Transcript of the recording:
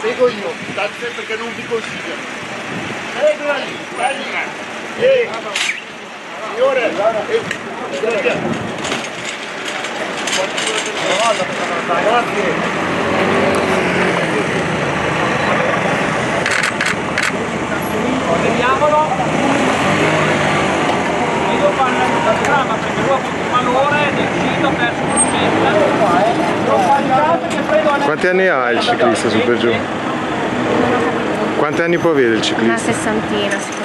Prego io, tanto perché non vi consiglio. Prego lì, signore, vediamolo, io fanno la trama perché lui ha avuto un malore del giro verso l'uscetta. Quanti anni ha il ciclista su per giù? Quanti anni può avere il ciclista? Una sessantina sicuramente.